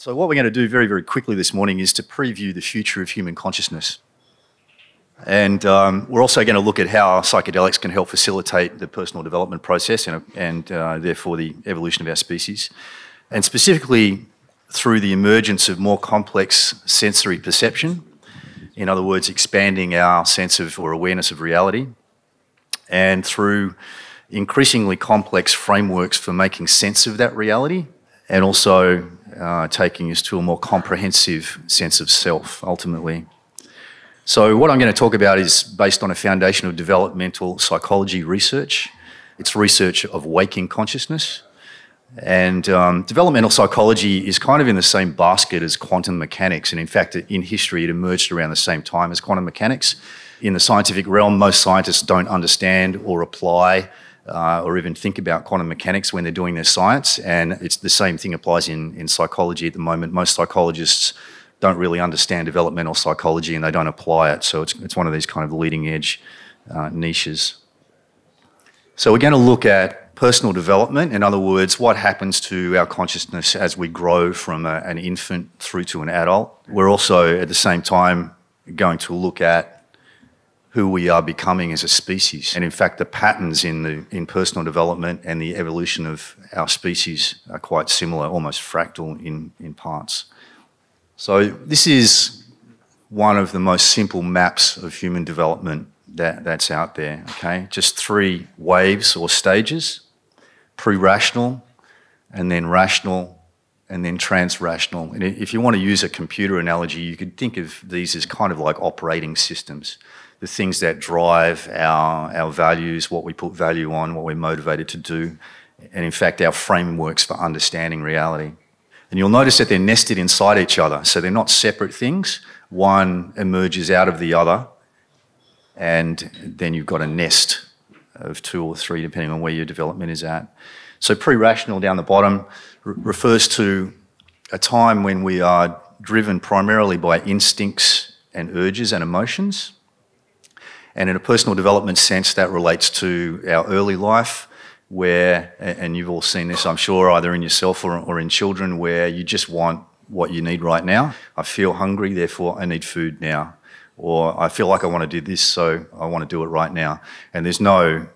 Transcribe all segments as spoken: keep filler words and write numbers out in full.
So what we're going to do very, very quickly this morning is to preview the future of human consciousness. And um, we're also going to look at how psychedelics can help facilitate the personal development process and, and uh, therefore the evolution of our species. And specifically through the emergence of more complex sensory perception, in other words, expanding our sense of or awareness of reality, and through increasingly complex frameworks for making sense of that reality, and also uh, taking us to a more comprehensive sense of self, ultimately. So what I'm going to talk about is based on a foundation of developmental psychology research. It's research of waking consciousness. And um, developmental psychology is kind of in the same basket as quantum mechanics. And in fact, in history, it emerged around the same time as quantum mechanics. In the scientific realm, most scientists don't understand or apply uh, or even think about quantum mechanics when they're doing their science. And it's the same thing applies in, in psychology at the moment. Most psychologists don't really understand developmental psychology and they don't apply it. So it's, it's one of these kind of leading edge uh, niches. So we're going to look at personal development, in other words, what happens to our consciousness as we grow from a, an infant through to an adult. We're also, at the same time, going to look at who we are becoming as a species. And in fact, the patterns in, the, in personal development and the evolution of our species are quite similar, almost fractal in, in parts. So this is one of the most simple maps of human development that, that's out there, okay? Just three waves or stages. Pre-rational, and then rational, and then trans-rational. And if you want to use a computer analogy, you could think of these as kind of like operating systems, the things that drive our, our values, what we put value on, what we're motivated to do, and in fact, our frameworks for understanding reality. And you'll notice that they're nested inside each other, so they're not separate things. One emerges out of the other, and then you've got a nest of two or three, depending on where your development is at. So pre-rational down the bottom re refers to a time when we are driven primarily by instincts and urges and emotions. And in a personal development sense, that relates to our early life where, and you've all seen this, I'm sure, either in yourself or, or in children, where you just want what you need right now. I feel hungry, therefore I need food now. Or I feel like I want to do this, so I want to do it right now. And there's no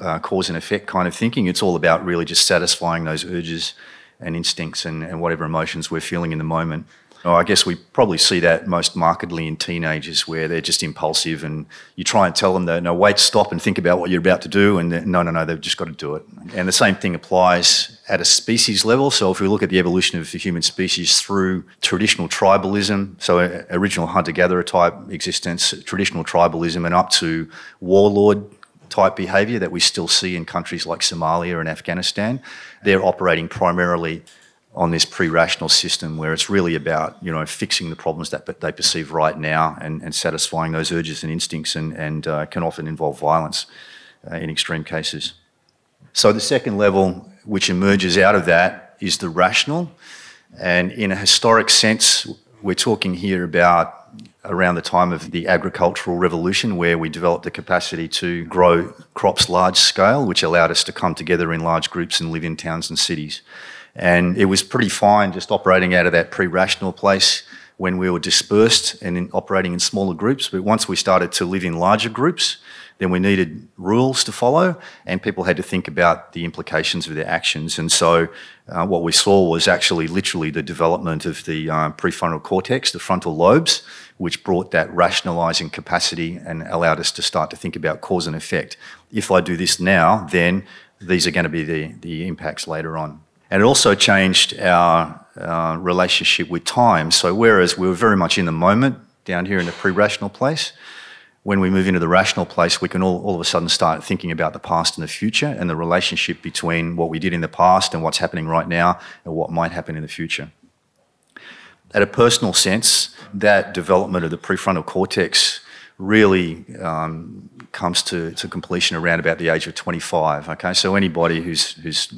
uh, cause and effect kind of thinking. It's all about really just satisfying those urges and instincts and, and whatever emotions we're feeling in the moment. Oh, I guess we probably see that most markedly in teenagers where they're just impulsive and you try and tell them that, no, wait, stop and think about what you're about to do. And no, no, no, they've just got to do it. And the same thing applies at a species level. So if we look at the evolution of the human species through traditional tribalism, so original hunter-gatherer type existence, traditional tribalism, and up to warlord type behavior that we still see in countries like Somalia and Afghanistan, they're operating primarily on this pre-rational system where it's really about, you know, fixing the problems that they perceive right now and, and satisfying those urges and instincts and, and uh, can often involve violence uh, in extreme cases. So the second level, which emerges out of that, is the rational. And in a historic sense, we're talking here about around the time of the agricultural revolution where we developed the capacity to grow crops large scale, which allowed us to come together in large groups and live in towns and cities. And it was pretty fine just operating out of that pre-rational place when we were dispersed and in operating in smaller groups. But once we started to live in larger groups, then we needed rules to follow and people had to think about the implications of their actions. And so uh, what we saw was actually literally the development of the um, prefrontal cortex, the frontal lobes, which brought that rationalizing capacity and allowed us to start to think about cause and effect. If I do this now, then these are going to be the, the impacts later on. And it also changed our uh, relationship with time. So whereas we were very much in the moment down here in the pre-rational place, when we move into the rational place, we can all, all of a sudden start thinking about the past and the future and the relationship between what we did in the past and what's happening right now and what might happen in the future. At a personal sense, that development of the prefrontal cortex really um, comes to, to completion around about the age of twenty-five, okay? So anybody who's... who's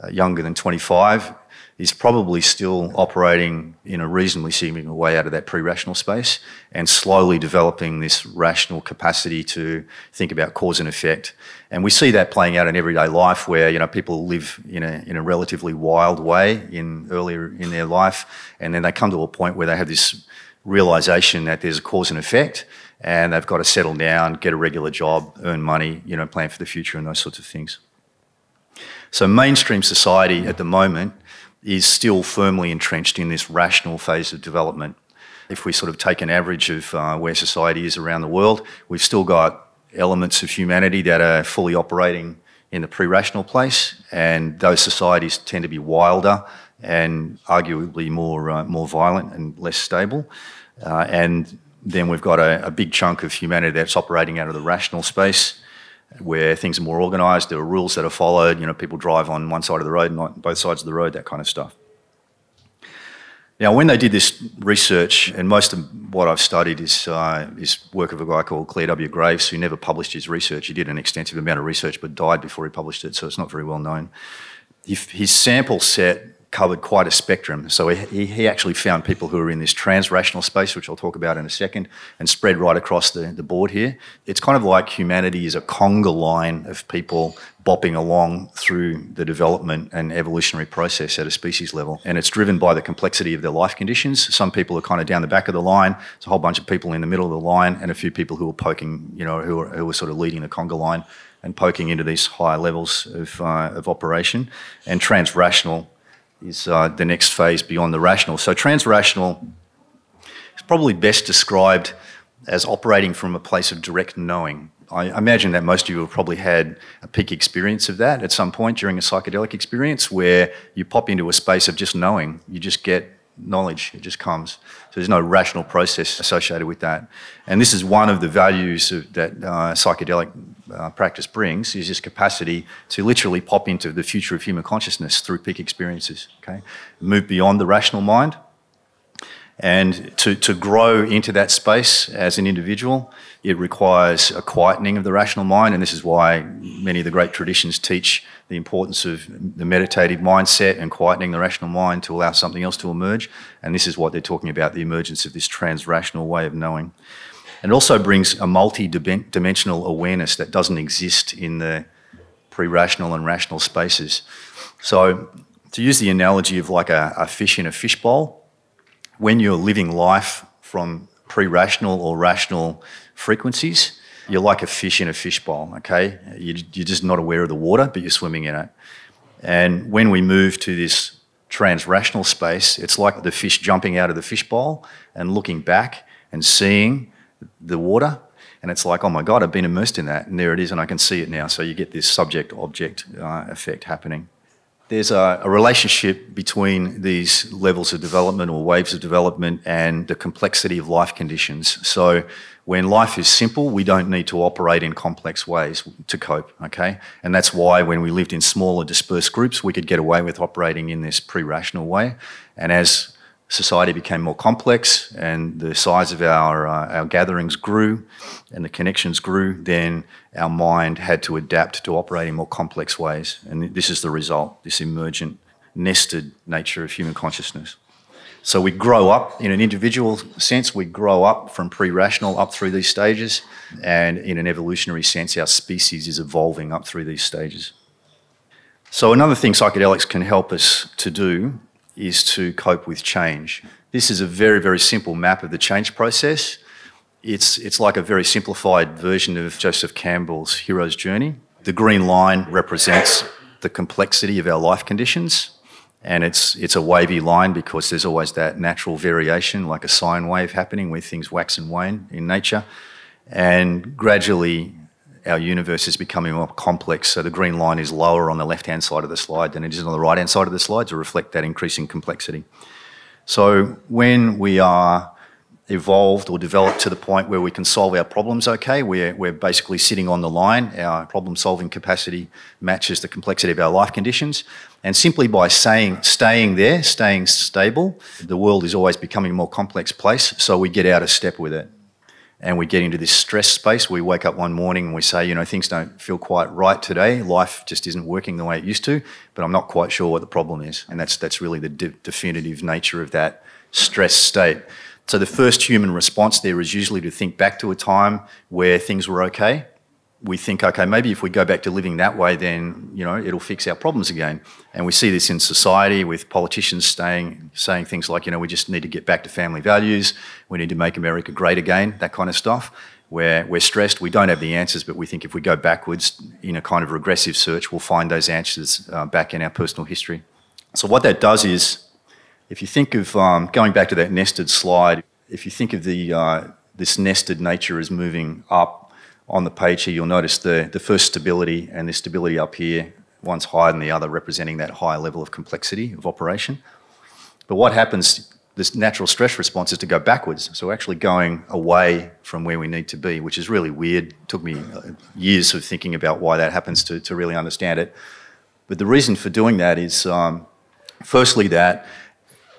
Uh, younger than twenty-five is probably still operating in a reasonably significant way out of that pre-rational space and slowly developing this rational capacity to think about cause and effect. And we see that playing out in everyday life where, you know, people live in a, in a relatively wild way in earlier in their life, and then they come to a point where they have this realisation that there's a cause and effect, and they've got to settle down, get a regular job, earn money, you know, plan for the future and those sorts of things. So mainstream society at the moment is still firmly entrenched in this rational phase of development. If we sort of take an average of uh, where society is around the world, we've still got elements of humanity that are fully operating in the pre-rational place, and those societies tend to be wilder and arguably more, uh, more violent and less stable. Uh, and then we've got a, a big chunk of humanity that's operating out of the rational space, where things are more organised, there are rules that are followed, you know, people drive on one side of the road, not on both sides of the road, that kind of stuff. Now, when they did this research, and most of what I've studied is, uh, is work of a guy called Clare W. Graves, who never published his research. He did an extensive amount of research but died before he published it, so it's not very well known. His sample set covered quite a spectrum. So he, he actually found people who are in this trans-rational space, which I'll talk about in a second, and spread right across the, the board here. It's kind of like humanity is a conga line of people bopping along through the development and evolutionary process at a species level. And it's driven by the complexity of their life conditions. Some people are kind of down the back of the line. There's a whole bunch of people in the middle of the line and a few people who are poking, you know, who are, who are sort of leading the conga line and poking into these higher levels of, uh, of operation. And trans-rational is uh, the next phase beyond the rational. So trans-rational is probably best described as operating from a place of direct knowing. I imagine that most of you have probably had a peak experience of that at some point during a psychedelic experience where you pop into a space of just knowing. You just get knowledge, it just comes. So there's no rational process associated with that. And this is one of the values of, that uh, psychedelic Uh, practice brings, is this capacity to literally pop into the future of human consciousness through peak experiences, okay? Move beyond the rational mind and to, to grow into that space as an individual. It requires a quietening of the rational mind, and this is why many of the great traditions teach the importance of the meditative mindset and quietening the rational mind to allow something else to emerge, and this is what they're talking about, the emergence of this trans-rational way of knowing. And it also brings a multi-dimensional awareness that doesn't exist in the pre-rational and rational spaces. So to use the analogy of like a, a fish in a fishbowl, when you're living life from pre-rational or rational frequencies, you're like a fish in a fishbowl, okay? You, you're just not aware of the water, but you're swimming in it. And when we move to this trans-rational space, it's like the fish jumping out of the fishbowl and looking back and seeing the water, and it's like, oh my God, I've been immersed in that, and there it is, and I can see it now. So you get this subject-object uh, effect happening. There's a, a relationship between these levels of development or waves of development and the complexity of life conditions. So when life is simple, we don't need to operate in complex ways to cope, okay? And that's why when we lived in smaller dispersed groups, we could get away with operating in this pre-rational way. And as society became more complex and the size of our, uh, our gatherings grew and the connections grew, then our mind had to adapt to operate in more complex ways. And this is the result, this emergent, nested nature of human consciousness. So we grow up, in an individual sense, we grow up from pre-rational up through these stages, and in an evolutionary sense, our species is evolving up through these stages. So another thing psychedelics can help us to do is to cope with change. This is a very, very simple map of the change process. It's, it's like a very simplified version of Joseph Campbell's hero's journey. The green line represents the complexity of our life conditions, and it's, it's a wavy line because there's always that natural variation, like a sine wave happening where things wax and wane in nature. And gradually, our universe is becoming more complex, so the green line is lower on the left-hand side of the slide than it is on the right-hand side of the slide to reflect that increasing complexity. So when we are evolved or developed to the point where we can solve our problems okay, we're, we're basically sitting on the line, our problem-solving capacity matches the complexity of our life conditions, and simply by saying, staying there, staying stable, the world is always becoming a more complex place, so we get out of step with it. and we get into this stress space. We wake up one morning and we say, you know, things don't feel quite right today. Life just isn't working the way it used to, but I'm not quite sure what the problem is. And that's, that's really the de- definitive nature of that stress state. So the first human response there is usually to think back to a time where things were okay. We think, okay, maybe if we go back to living that way, then, you know, it'll fix our problems again. And we see this in society with politicians staying, saying things like, you know, we just need to get back to family values, we need to make America great again, that kind of stuff, where we're stressed, we don't have the answers, but we think if we go backwards in a kind of regressive search, we'll find those answers uh, back in our personal history. So what that does is, if you think of, um, going back to that nested slide, if you think of the uh, this nested nature as moving up on the page here, you'll notice the, the first stability and the stability up here, one's higher than the other, representing that higher level of complexity of operation. But what happens, this natural stress response is to go backwards, so actually going away from where we need to be, which is really weird. It took me years of thinking about why that happens to, to really understand it. But the reason for doing that is, um, firstly, that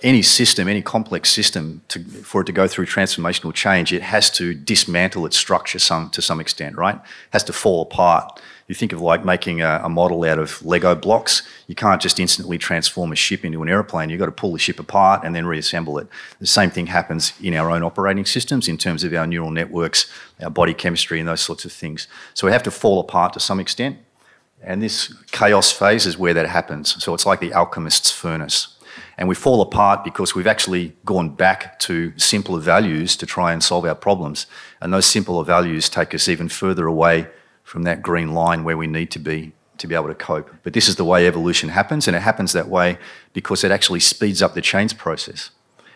any system, any complex system, to, for it to go through transformational change, it has to dismantle its structure some, to some extent, right? It has to fall apart. You think of like making a, a model out of Lego blocks. You can't just instantly transform a ship into an airplane. You've got to pull the ship apart and then reassemble it. The same thing happens in our own operating systems in terms of our neural networks, our body chemistry and those sorts of things. So we have to fall apart to some extent. And this chaos phase is where that happens. So it's like the alchemist's furnace. And we fall apart because we've actually gone back to simpler values to try and solve our problems. And those simpler values take us even further away from that green line where we need to be to be able to cope. But this is the way evolution happens, and it happens that way because it actually speeds up the change process.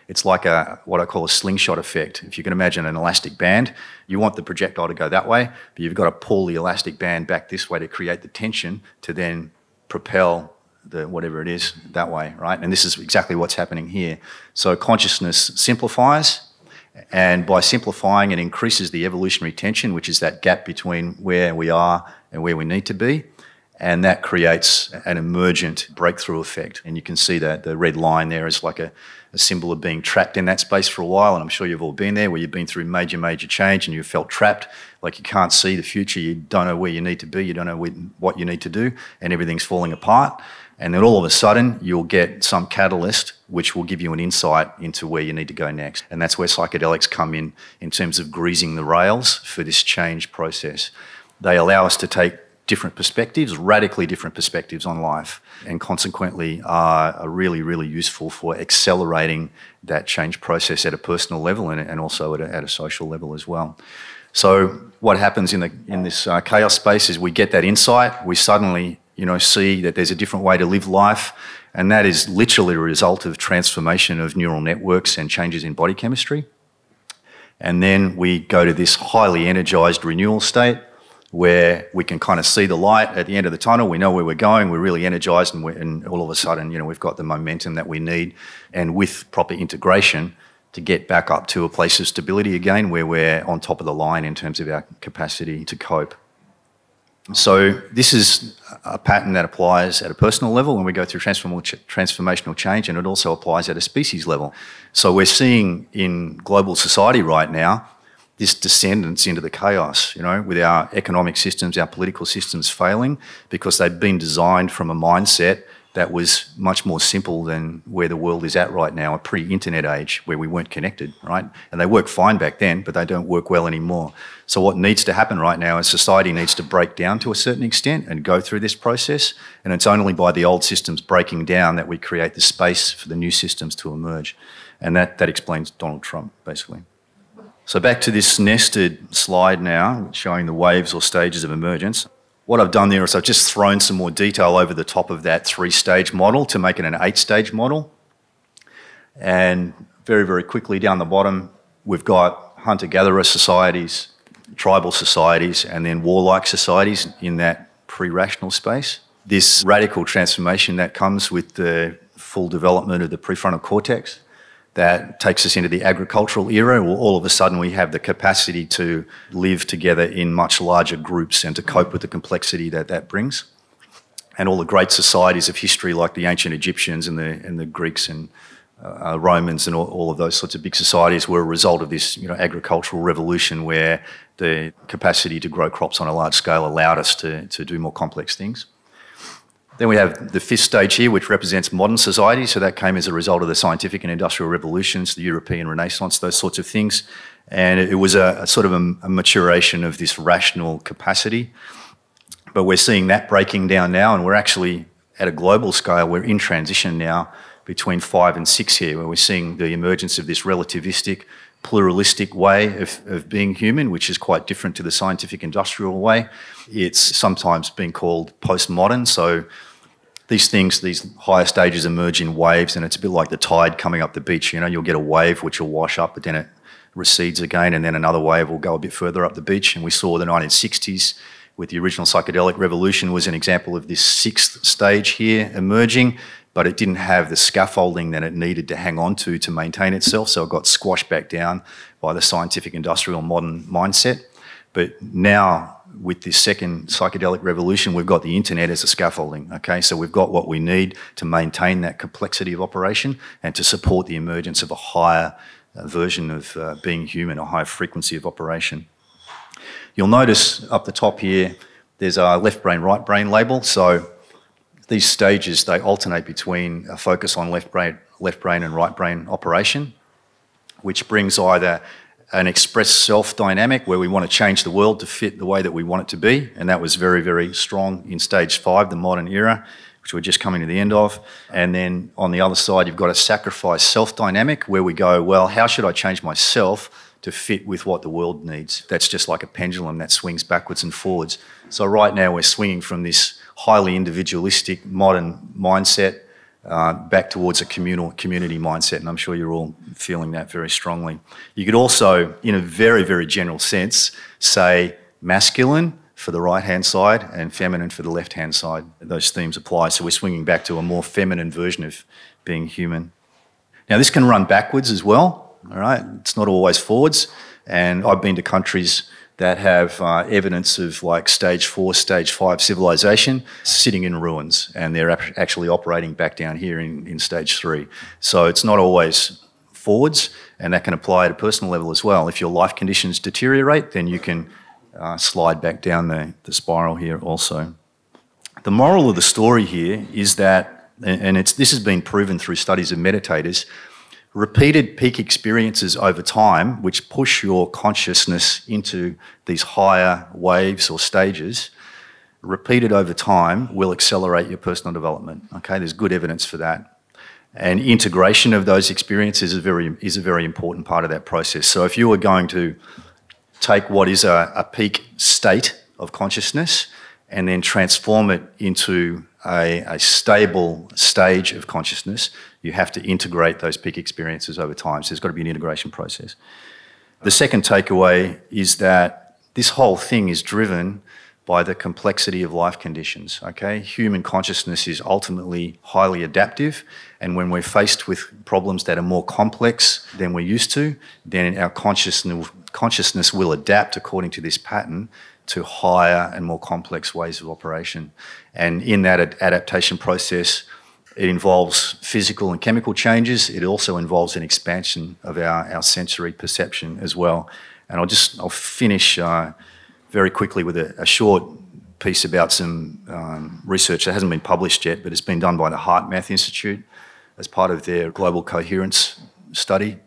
It's like a, what I call a slingshot effect. If you can imagine an elastic band, you want the projectile to go that way, but you've got to pull the elastic band back this way to create the tension to then propel the whatever it is that way, right? And this is exactly what's happening here. So consciousness simplifies, and by simplifying it increases the evolutionary tension, which is that gap between where we are and where we need to be, and that creates an emergent breakthrough effect. And you can see that the red line there is like a, a symbol of being trapped in that space for a while, and I'm sure you've all been there where you've been through major, major change and you've felt trapped, like you can't see the future, you don't know where you need to be, you don't know what you need to do, and everything's falling apart. And then all of a sudden, you'll get some catalyst which will give you an insight into where you need to go next. And that's where psychedelics come in, in terms of greasing the rails for this change process. They allow us to take different perspectives, radically different perspectives on life, and consequently are, are really, really useful for accelerating that change process at a personal level and, and also at a, at a social level as well. So what happens in, the, in this uh, chaos space is we get that insight, we suddenly, you know, see that there's a different way to live life, and that is literally a result of transformation of neural networks and changes in body chemistry. And then we go to this highly energized renewal state where we can kind of see the light at the end of the tunnel, we know where we're going, we're really energized, and, we're, and all of a sudden, you know, we've got the momentum that we need, and with proper integration to get back up to a place of stability again where we're on top of the line in terms of our capacity to cope. So this is a pattern that applies at a personal level when we go through transformational change, and it also applies at a species level. So we're seeing in global society right now this descendance into the chaos, you know, with our economic systems, our political systems failing because they've been designed from a mindset that was much more simple than where the world is at right now, a pre-internet age where we weren't connected, right? And they worked fine back then, but they don't work well anymore. So what needs to happen right now is society needs to break down to a certain extent and go through this process, and it's only by the old systems breaking down that we create the space for the new systems to emerge. And that, that explains Donald Trump, basically. So back to this nested slide now, showing the waves or stages of emergence. What I've done there is I've just thrown some more detail over the top of that three-stage model to make it an eight-stage model. And very, very quickly down the bottom, we've got hunter-gatherer societies, tribal societies, and then warlike societies in that pre-rational space. This radical transformation that comes with the full development of the prefrontal cortex that takes us into the agricultural era, where all of a sudden we have the capacity to live together in much larger groups and to cope with the complexity that that brings. And all the great societies of history, like the ancient Egyptians and the, and the Greeks and uh, Romans and all, all of those sorts of big societies were a result of this, you know, agricultural revolution where the capacity to grow crops on a large scale allowed us to, to do more complex things. Then we have the fifth stage here, which represents modern society. So that came as a result of the scientific and industrial revolutions, the European Renaissance, those sorts of things. And it was a, a sort of a, a maturation of this rational capacity. But we're seeing that breaking down now, and we're actually, at a global scale, we're in transition now between five and six here, where we're seeing the emergence of this relativistic, pluralistic way of, of being human, which is quite different to the scientific industrial way. It's sometimes been called postmodern. So these things, these higher stages emerge in waves, and it's a bit like the tide coming up the beach. You know, you'll get a wave which will wash up, but then it recedes again, and then another wave will go a bit further up the beach. And we saw the nineteen sixties with the original psychedelic revolution was an example of this sixth stage here emerging, but it didn't have the scaffolding that it needed to hang on to to maintain itself, so it got squashed back down by the scientific, industrial, modern mindset. But now, with this second psychedelic revolution, we've got the internet as a scaffolding, okay? So we've got what we need to maintain that complexity of operation and to support the emergence of a higher version of uh, being human, a higher frequency of operation. You'll notice up the top here, there's our left brain, right brain label. So these stages, they alternate between a focus on left brain, left brain and right brain operation, which brings either an express self dynamic where we want to change the world to fit the way that we want it to be, and that was very, very strong in stage five, the modern era, which we're just coming to the end of. And then on the other side, you've got a sacrifice self dynamic where we go, well, how should I change myself to fit with what the world needs? That's just like a pendulum that swings backwards and forwards. So right now we're swinging from this highly individualistic modern mindset uh, back towards a communal community mindset, and I'm sure you're all feeling that very strongly. You could also, in a very, very general sense, say masculine for the right-hand side and feminine for the left-hand side. Those themes apply, so we're swinging back to a more feminine version of being human. Now this can run backwards as well. All right, it's not always forwards, and I've been to countries that have uh, evidence of like stage four, stage five civilization sitting in ruins, and they're actually operating back down here in, in stage three. So it's not always forwards, and that can apply at a personal level as well. If your life conditions deteriorate, then you can uh, slide back down the, the spiral here also. The moral of the story here is that, and it's, this has been proven through studies of meditators, repeated peak experiences over time, which push your consciousness into these higher waves or stages, repeated over time will accelerate your personal development. Okay, there's good evidence for that. And integration of those experiences is a very, is a very important part of that process. So if you were going to take what is a, a peak state of consciousness and then transform it into a, a stable stage of consciousness, you have to integrate those peak experiences over time. So there's got to be an integration process. The second takeaway is that this whole thing is driven by the complexity of life conditions, okay? Human consciousness is ultimately highly adaptive, and when we're faced with problems that are more complex than we're used to, then our consciousness, consciousness will adapt according to this pattern to higher and more complex ways of operation. And in that ad adaptation process, it involves physical and chemical changes. It also involves an expansion of our, our sensory perception as well. And I'll just I'll finish uh, very quickly with a, a short piece about some um, research that hasn't been published yet, but it's been done by the Heart Math Institute as part of their global coherence study,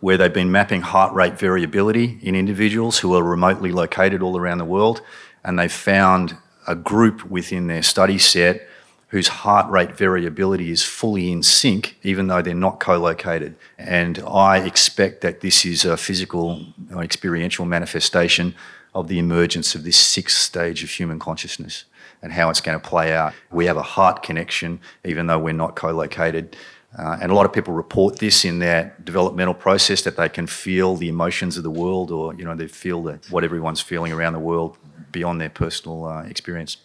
where they've been mapping heart rate variability in individuals who are remotely located all around the world, and they've found a group within their study set whose heart rate variability is fully in sync, even though they're not co-located. And I expect that this is a physical or experiential manifestation of the emergence of this sixth stage of human consciousness and how it's going to play out. We have a heart connection, even though we're not co-located. Uh, and a lot of people report this in their developmental process, that they can feel the emotions of the world, or, you know, they feel the, what everyone's feeling around the world beyond their personal uh, experience.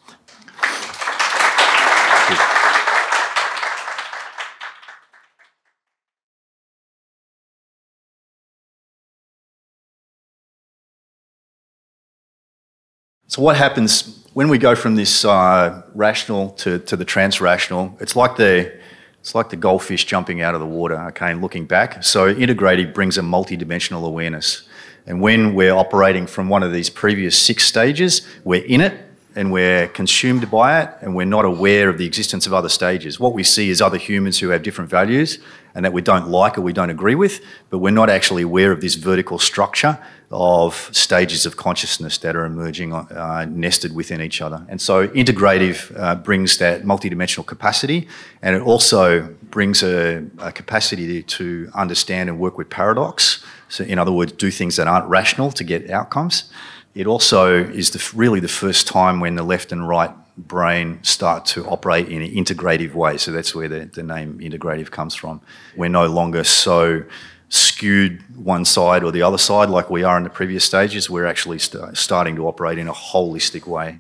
So what happens when we go from this uh, rational to, to the trans-rational? It's like the It's like the goldfish jumping out of the water, okay, and looking back. So integrative brings a multidimensional awareness. And when we're operating from one of these previous six stages, we're in it and we're consumed by it and we're not aware of the existence of other stages. What we see is other humans who have different values and that we don't like or we don't agree with, but we're not actually aware of this vertical structure of stages of consciousness that are emerging, uh, nested within each other. And so integrative uh, brings that multidimensional capacity, and it also brings a, a capacity to understand and work with paradox. So in other words, do things that aren't rational to get outcomes. It also is the, really the first time when the left and right brain start to operate in an integrative way. So that's where the, the name integrative comes from. We're no longer so skewed one side or the other side like we are in the previous stages. We're actually st- starting to operate in a holistic way.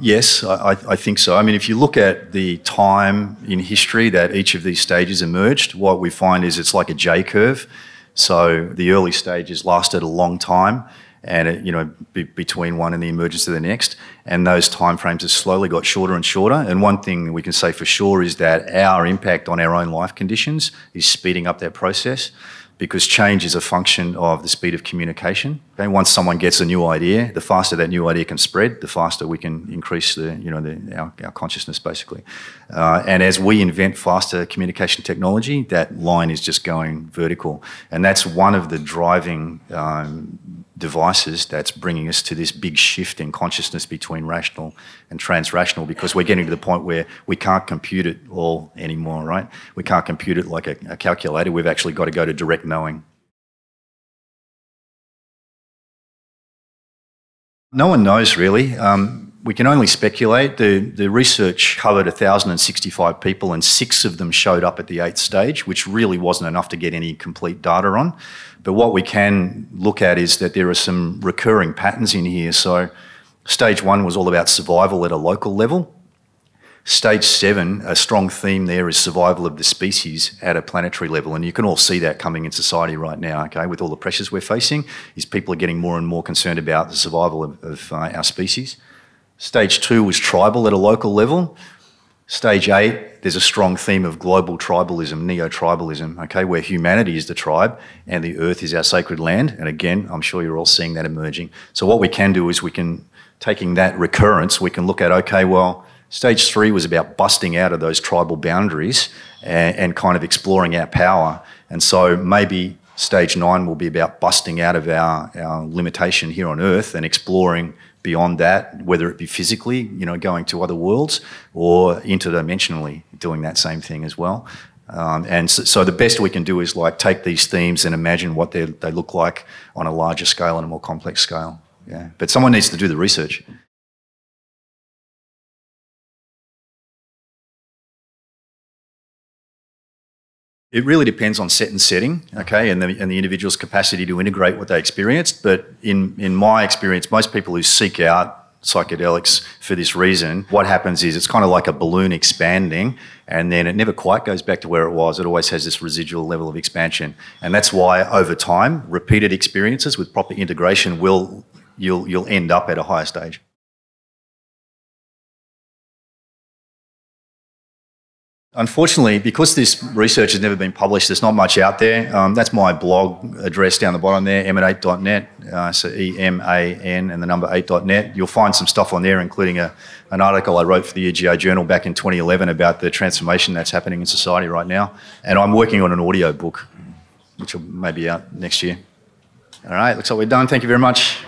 Yes, I, I think so. I mean, if you look at the time in history that each of these stages emerged, what we find is it's like a J-curve. So the early stages lasted a long time, and it, you know, be, between one and the emergence of the next, and those timeframes have slowly got shorter and shorter. And one thing we can say for sure is that our impact on our own life conditions is speeding up that process, because change is a function of the speed of communication. Okay, once someone gets a new idea, the faster that new idea can spread, the faster we can increase the, you know, the, our, our consciousness, basically. Uh, and as we invent faster communication technology, that line is just going vertical. And that's one of the driving um, devices that's bringing us to this big shift in consciousness between rational and transrational, because we're getting to the point where we can't compute it all anymore, right? We can't compute it like a, a calculator. We've actually got to go to direct knowing. No one knows, really. Um, we can only speculate. The, the research covered one thousand sixty-five people, and six of them showed up at the eighth stage, which really wasn't enough to get any complete data on. But what we can look at is that there are some recurring patterns in here. So stage one was all about survival at a local level. Stage seven, a strong theme there is survival of the species at a planetary level, and you can all see that coming in society right now, okay, with all the pressures we're facing, is people are getting more and more concerned about the survival of, of uh, our species. Stage two was tribal at a local level. Stage eight, there's a strong theme of global tribalism, neo-tribalism, okay, where humanity is the tribe and the earth is our sacred land, and again, I'm sure you're all seeing that emerging. So what we can do is we can, taking that recurrence, we can look at, okay, well, stage three was about busting out of those tribal boundaries and, and kind of exploring our power. And so maybe stage nine will be about busting out of our, our limitation here on Earth and exploring beyond that, whether it be physically, you know, going to other worlds, or interdimensionally doing that same thing as well. Um, and so, so the best we can do is like take these themes and imagine what they look like on a larger scale and a more complex scale. Yeah. But someone needs to do the research. It really depends on set and setting, okay, and the, and the individual's capacity to integrate what they experienced. But in, in my experience, most people who seek out psychedelics for this reason, what happens is it's kind of like a balloon expanding, and then it never quite goes back to where it was. It always has this residual level of expansion. And that's why over time, repeated experiences with proper integration will, you'll, you'll end up at a higher stage. Unfortunately, because this research has never been published, there's not much out there. Um, that's my blog address down the bottom there, eman eight dot net, uh, so E M A N and the number eight dot net. You'll find some stuff on there, including a, an article I wrote for the E G A Journal back in twenty eleven about the transformation that's happening in society right now. And I'm working on an audio book, which will maybe out next year. All right, looks like we're done. Thank you very much.